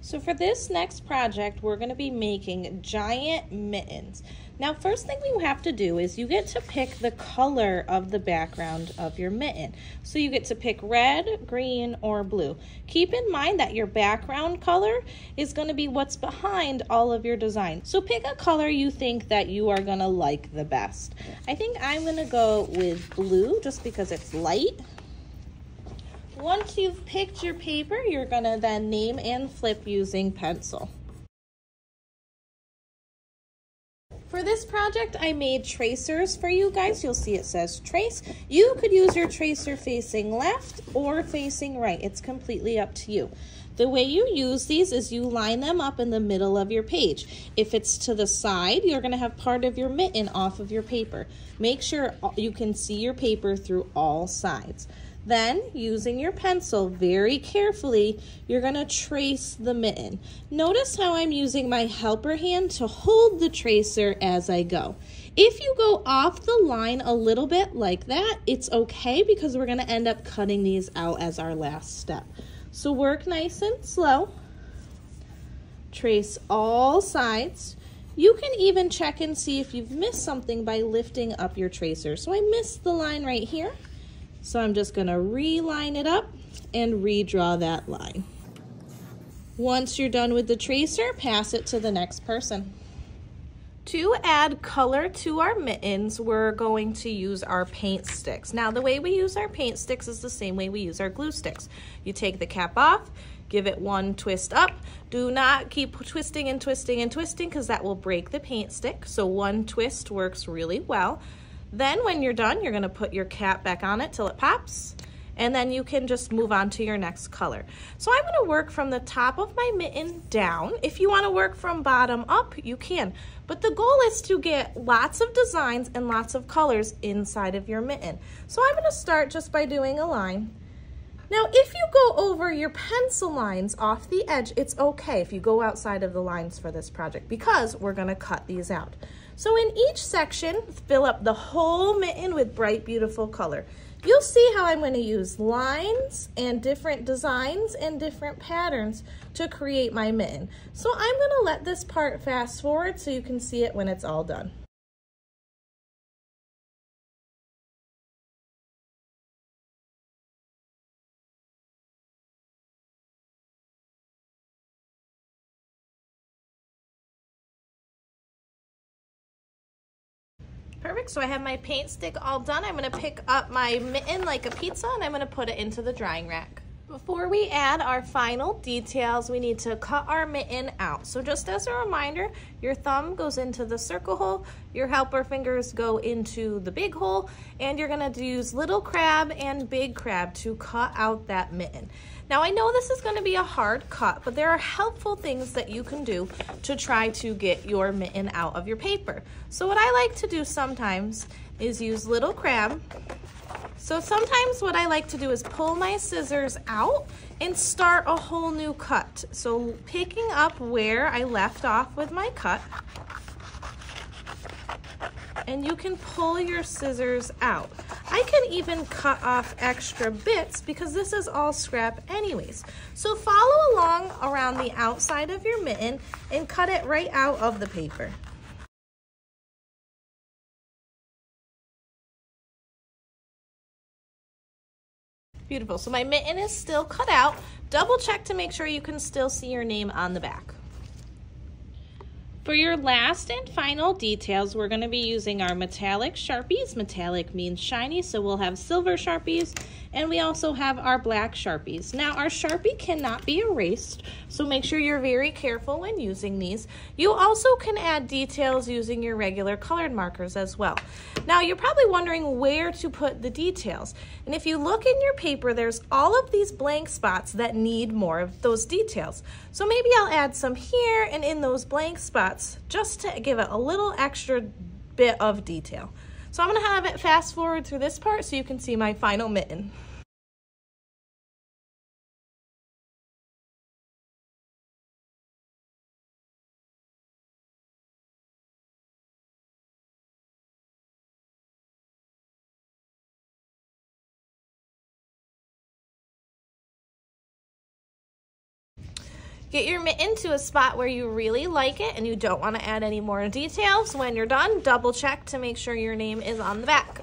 So for this next project, we're going to be making giant mittens. Now, first thing you have to do is you get to pick the color of the background of your mitten. So you get to pick red, green, or blue. Keep in mind that your background color is going to be what's behind all of your design. So pick a color you think that you are going to like the best. I think I'm going to go with blue just because it's light. Once you've picked your paper, you're going to then name and flip using pencil. For this project, I made tracers for you guys. You'll see it says trace. You could use your tracer facing left or facing right. It's completely up to you. The way you use these is you line them up in the middle of your page. If it's to the side, you're going to have part of your mitten off of your paper. Make sure you can see your paper through all sides. Then, using your pencil very carefully, you're going to trace the mitten. Notice how I'm using my helper hand to hold the tracer as I go. If you go off the line a little bit like that, it's okay because we're going to end up cutting these out as our last step. So work nice and slow. Trace all sides. You can even check and see if you've missed something by lifting up your tracer. So I missed the line right here. So I'm just going to reline it up and redraw that line. Once you're done with the tracer, pass it to the next person. To add color to our mittens, we're going to use our paint sticks. Now, the way we use our paint sticks is the same way we use our glue sticks. You take the cap off, give it one twist up. Do not keep twisting and twisting and twisting because that will break the paint stick. So one twist works really well. Then when you're done, you're going to put your cap back on it till it pops, and then you can just move on to your next color. So I'm going to work from the top of my mitten down. If you want to work from bottom up, you can. But the goal is to get lots of designs and lots of colors inside of your mitten. So I'm going to start just by doing a line. Now, if you go over your pencil lines off the edge, it's okay if you go outside of the lines for this project because we're going to cut these out. So in each section, fill up the whole mitten with bright, beautiful color. You'll see how I'm going to use lines and different designs and different patterns to create my mitten. So I'm going to let this part fast forward so you can see it when it's all done. Perfect, so I have my paint stick all done. I'm gonna pick up my mitten like a pizza and I'm gonna put it into the drying rack. Before we add our final details, we need to cut our mitten out. So just as a reminder, your thumb goes into the circle hole, your helper fingers go into the big hole, and you're gonna use little crab and big crab to cut out that mitten. Now I know this is gonna be a hard cut, but there are helpful things that you can do to try to get your mitten out of your paper. So what I like to do sometimes is use little crab. So sometimes what I like to do is pull my scissors out and start a whole new cut. So picking up where I left off with my cut, and you can pull your scissors out. I can even cut off extra bits because this is all scrap anyways. So follow along around the outside of your mitten and cut it right out of the paper. Beautiful, so my mitten is still cut out. Double check to make sure you can still see your name on the back. For your last and final details, we're going to be using our metallic Sharpies. Metallic means shiny, so we'll have silver Sharpies, and we also have our black Sharpies. Now, our Sharpie cannot be erased, so make sure you're very careful when using these. You also can add details using your regular colored markers as well. Now, you're probably wondering where to put the details, and if you look in your paper, there's all of these blank spots that need more of those details. So maybe I'll add some here and in those blank spots, just to give it a little extra bit of detail. So I'm going to have it fast forward through this part so you can see my final mitten. Get your mitten to a spot where you really like it and you don't want to add any more details. When you're done, double check to make sure your name is on the back.